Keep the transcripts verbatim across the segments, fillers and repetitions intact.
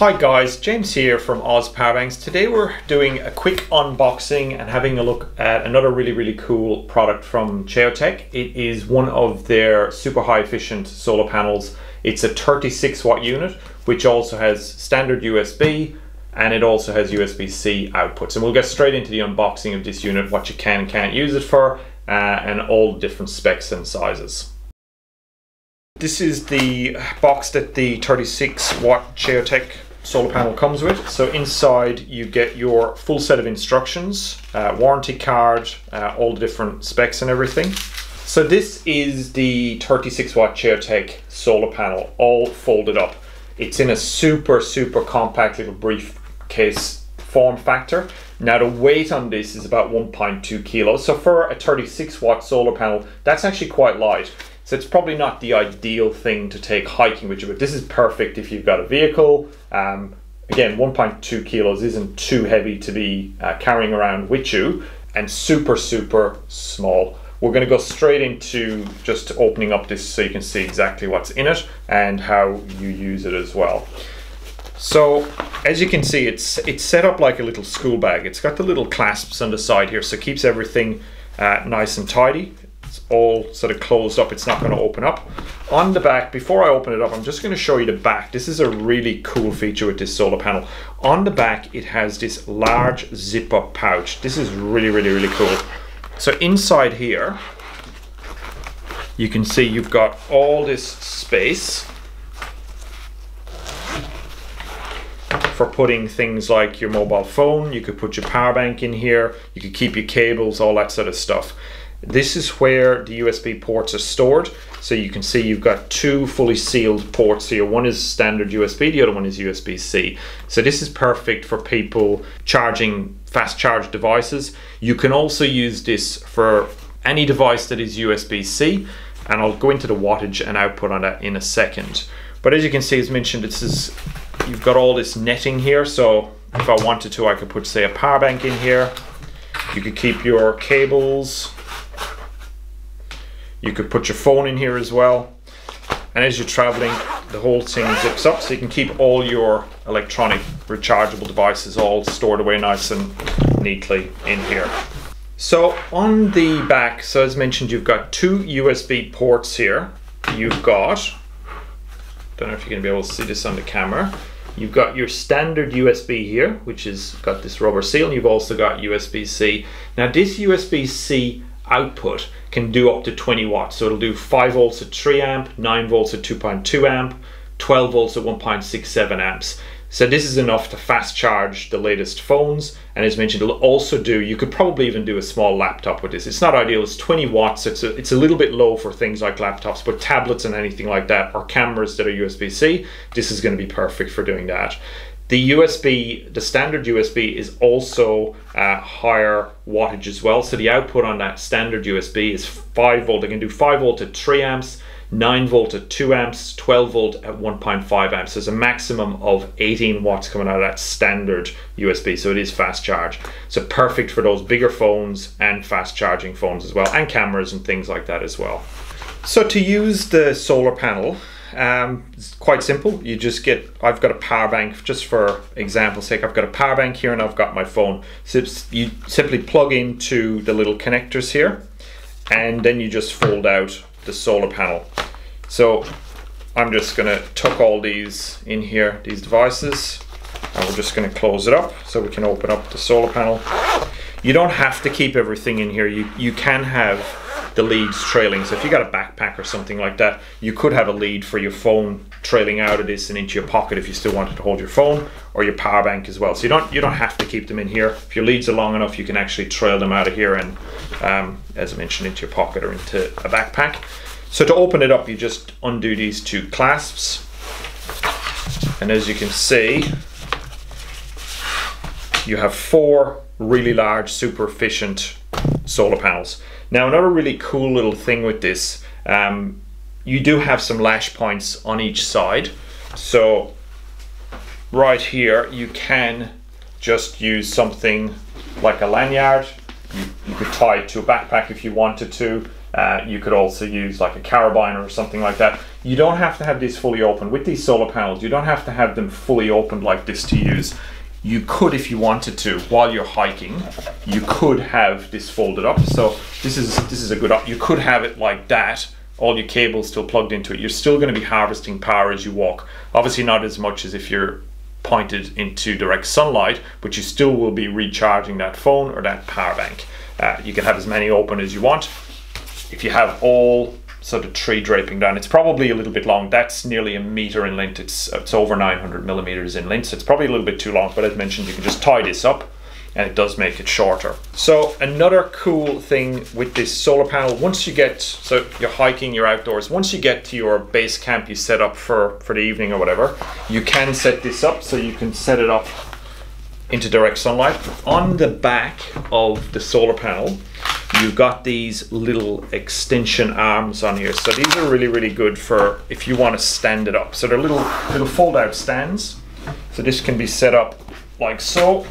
Hi guys, James here from Aus Power Banks. Today we're doing a quick unboxing and having a look at another really, really cool product from Choetech. It is one of their super high efficient solar panels. It's a thirty-six watt unit, which also has standard U S B and it also has U S B C outputs. And we'll get straight into the unboxing of this unit, what you can and can't use it for, uh, and all the different specs and sizes. This is the box that the thirty-six watt Choetech solar panel comes with. So inside you get your full set of instructions, uh, warranty card, uh, all the different specs and everything. So this is the thirty-six watt Choetech solar panel, all folded up. It's in a super, super compact little briefcase form factor. Now the weight on this is about one point two kilos. So for a thirty-six watt solar panel, that's actually quite light. So it's probably not the ideal thing to take hiking with you, but this is perfect if you've got a vehicle. Um, again, one point two kilos isn't too heavy to be uh, carrying around with you, and super, super small. We're gonna go straight into just opening up this so you can see exactly what's in it and how you use it as well. So as you can see, it's, it's set up like a little school bag. It's got the little clasps on the side here, so it keeps everything uh, nice and tidy. It's all sort of closed up, it's not going to open up. On the back, before I open it up, I'm just going to show you the back. This is a really cool feature with this solar panel. On the back, it has this large zip-up pouch. This is really, really, really cool. So inside here, you can see you've got all this space for putting things like your mobile phone. You could put your power bank in here. You could keep your cables, all that sort of stuff. This is where the U S B ports are stored. So you can see you've got two fully sealed ports here. One is standard U S B, the other one is U S B C. So this is perfect for people charging fast charge devices. You can also use this for any device that is U S B C. And I'll go into the wattage and output on that in a second. But as you can see, as mentioned, this is, you've got all this netting here. So if I wanted to, I could put, say, a power bank in here. You could keep your cables. You could put your phone in here as well. And as you're traveling, the whole thing zips up so you can keep all your electronic rechargeable devices all stored away nice and neatly in here. So on the back, so as mentioned, you've got two U S B ports here. You've got, don't know if you're gonna be able to see this on the camera. You've got your standard U S B here, which has got this rubber seal. And you've also got U S B C. Now this U S B C output can do up to twenty watts. So it'll do five volts at three amp, nine volts at two point two amp, twelve volts at one point six seven amps. So this is enough to fast charge the latest phones. And as mentioned, it'll also do, you could probably even do a small laptop with this. It's not ideal, it's twenty watts. It's a, it's a little bit low for things like laptops, but tablets and anything like that, or cameras that are U S B C, this is gonna be perfect for doing that. The U S B, the standard U S B is also uh, higher wattage as well. So the output on that standard U S B is five volt. It can do five volt at three amps, nine volt at two amps, twelve volt at one point five amps. There's a maximum of eighteen watts coming out of that standard U S B. So it is fast charge. So perfect for those bigger phones and fast charging phones as well, and cameras and things like that as well. So to use the solar panel, Um, it's quite simple. You just get, I've got a power bank, just for example's sake, I've got a power bank here and I've got my phone. So you simply plug into the little connectors here and then you just fold out the solar panel. So I'm just going to tuck all these in here, these devices, and we're just going to close it up so we can open up the solar panel. You don't have to keep everything in here. You, you can have the leads trailing. So if you got a backpack or something like that, you could have a lead for your phone trailing out of this and into your pocket if you still wanted to hold your phone, or your power bank as well. So you don't you don't have to keep them in here. If your leads are long enough, you can actually trail them out of here and, um, as I mentioned, into your pocket or into a backpack. So to open it up, you just undo these two clasps. And as you can see, you have four really large, super efficient solar panels. Now, another really cool little thing with this, um, you do have some lash points on each side. So right here, you can just use something like a lanyard. You, you could tie it to a backpack if you wanted to. Uh, you could also use like a carabiner or something like that. you don't have to have these fully open. With these solar panels, you don't have to have them fully opened like this to use. You could, if you wanted to, while you're hiking, you could have this folded up. So this is this is a good op. You could have it like that, all your cables still plugged into it. You're still going to be harvesting power as you walk. Obviously not as much as if you're pointed into direct sunlight, but you still will be recharging that phone or that power bank. Uh, you can have as many open as you want. If you have all sort of tree draping down, it's probably a little bit long. That's nearly a meter in length. It's, it's over nine hundred millimeters in length, so it's probably a little bit too long, but as mentioned, you can just tie this up and it does make it shorter. So another cool thing with this solar panel, once you get, so you're hiking, you're outdoors, once you get to your base camp you set up for, for the evening or whatever, you can set this up, so you can set it up into direct sunlight. On the back of the solar panel, you've got these little extension arms on here. So these are really, really good for if you want to stand it up. So they're little, little fold out stands. So this can be set up like so.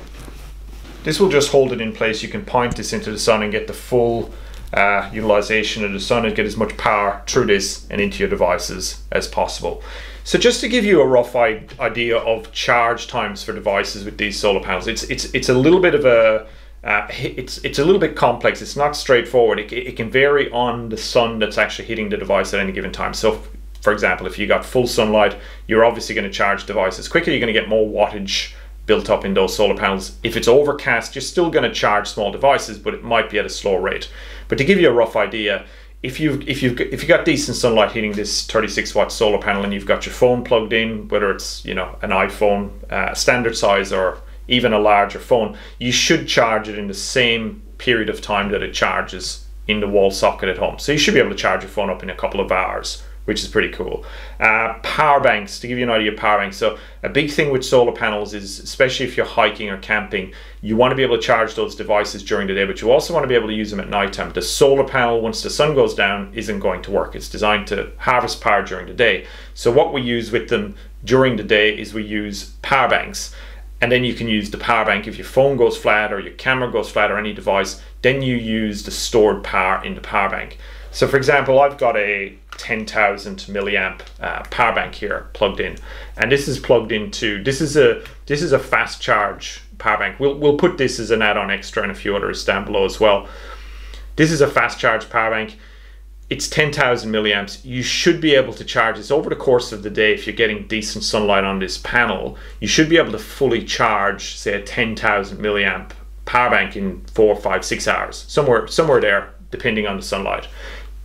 This will just hold it in place. You can point this into the sun and get the full uh, utilization of the sun and get as much power through this and into your devices as possible. So just to give you a rough idea of charge times for devices with these solar panels, it's it's it's a little bit of a uh, it's it's a little bit complex. It's not straightforward. It, it can vary on the sun that's actually hitting the device at any given time. So, for example, if you got full sunlight, you're obviously going to charge devices quicker. You're going to get more wattage built up in those solar panels. If it's overcast, you're still going to charge small devices, but it might be at a slower rate. But to give you a rough idea, If you've, if, you've, if you've got decent sunlight hitting this thirty-six watt solar panel and you've got your phone plugged in, whether it's you know an iPhone uh, standard size or even a larger phone, you should charge it in the same period of time that it charges in the wall socket at home. So you should be able to charge your phone up in a couple of hours, which is pretty cool. Uh, power banks, to give you an idea of power banks. So a big thing with solar panels is, especially if you're hiking or camping, you want to be able to charge those devices during the day, but you also want to be able to use them at nighttime. The solar panel, once the sun goes down, isn't going to work. It's designed to harvest power during the day. So what we use with them during the day is we use power banks. And then you can use the power bank if your phone goes flat or your camera goes flat or any device, then you use the stored power in the power bank. So for example, I've got a ten thousand milliamp uh, power bank here plugged in, and this is plugged into, this is a this is a fast charge power bank. We'll, we'll put this as an add-on extra and a few others down below as well. This is a fast charge power bank. It's ten thousand milliamps. You should be able to charge this over the course of the day. If you're getting decent sunlight on this panel, you should be able to fully charge, say, a ten thousand milliamp power bank in four, five, six hours, somewhere, somewhere there, depending on the sunlight.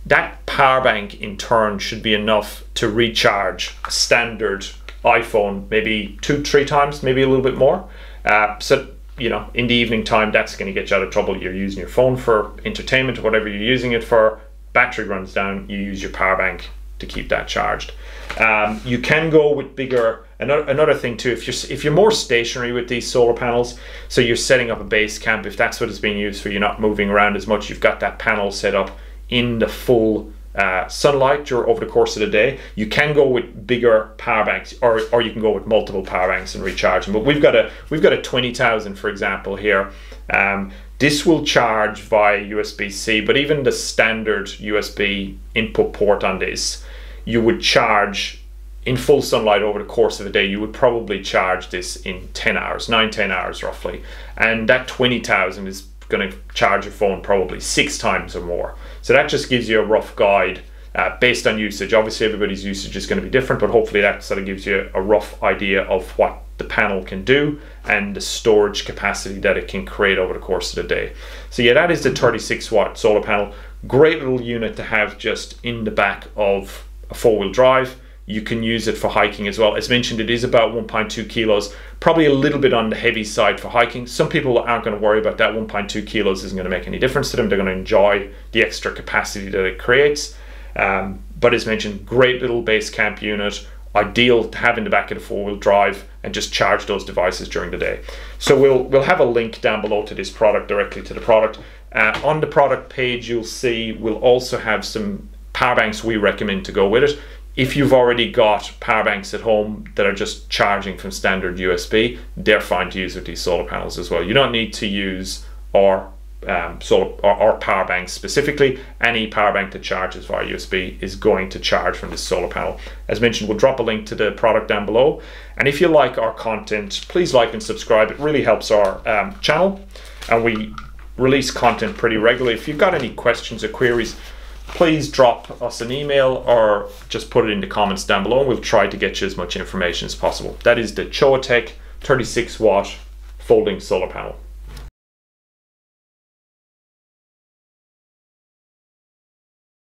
That power bank in turn should be enough to recharge a standard iPhone maybe two, three times, maybe a little bit more. Uh, so, you know, in the evening time, that's going to get you out of trouble. You're using your phone for entertainment or whatever you're using it for. Battery runs down, you use your power bank to keep that charged. Um, you can go with bigger, another, another thing too, if you're, if you're more stationary with these solar panels, so you're setting up a base camp, if that's what it's being used for, you're not moving around as much, you've got that panel set up in the full uh, sunlight or over the course of the day, you can go with bigger power banks, or, or you can go with multiple power banks and recharge them. But we've got a, we've got a twenty thousand, for example, here. Um, This will charge via U S B C, but even the standard U S B input port on this, you would charge in full sunlight over the course of a day. You would probably charge this in ten hours, nine, ten hours roughly. And that twenty thousand is going to charge your phone probably six times or more. So that just gives you a rough guide uh, based on usage. Obviously, everybody's usage is going to be different, but hopefully that sort of gives you a rough idea of what the panel can do and the storage capacity that it can create over the course of the day. So yeah, that is the thirty-six watt solar panel. Great little unit to have just in the back of a four-wheel drive. You can use it for hiking as well. As mentioned, it is about one point two kilos, probably a little bit on the heavy side for hiking. Some people aren't going to worry about that. one point two kilos isn't going to make any difference to them. They're going to enjoy the extra capacity that it creates. Um, but as mentioned, great little base camp unit. Ideal to have in the back of the four-wheel drive and just charge those devices during the day. So we'll we'll have a link down below to this product, directly to the product. Uh, on the product page, you'll see we'll also have some power banks we recommend to go with it. If you've already got power banks at home that are just charging from standard U S B, they're fine to use with these solar panels as well. You don't need to use or um, solar or, or power banks specifically, any power bank that charges via U S B is going to charge from this solar panel. As mentioned, we'll drop a link to the product down below. And if you like our content, please like and subscribe. It really helps our um, channel, and we release content pretty regularly. If you've got any questions or queries, please drop us an email or just put it in the comments down below, and we'll try to get you as much information as possible. That is the Choetech thirty-six watt folding solar panel.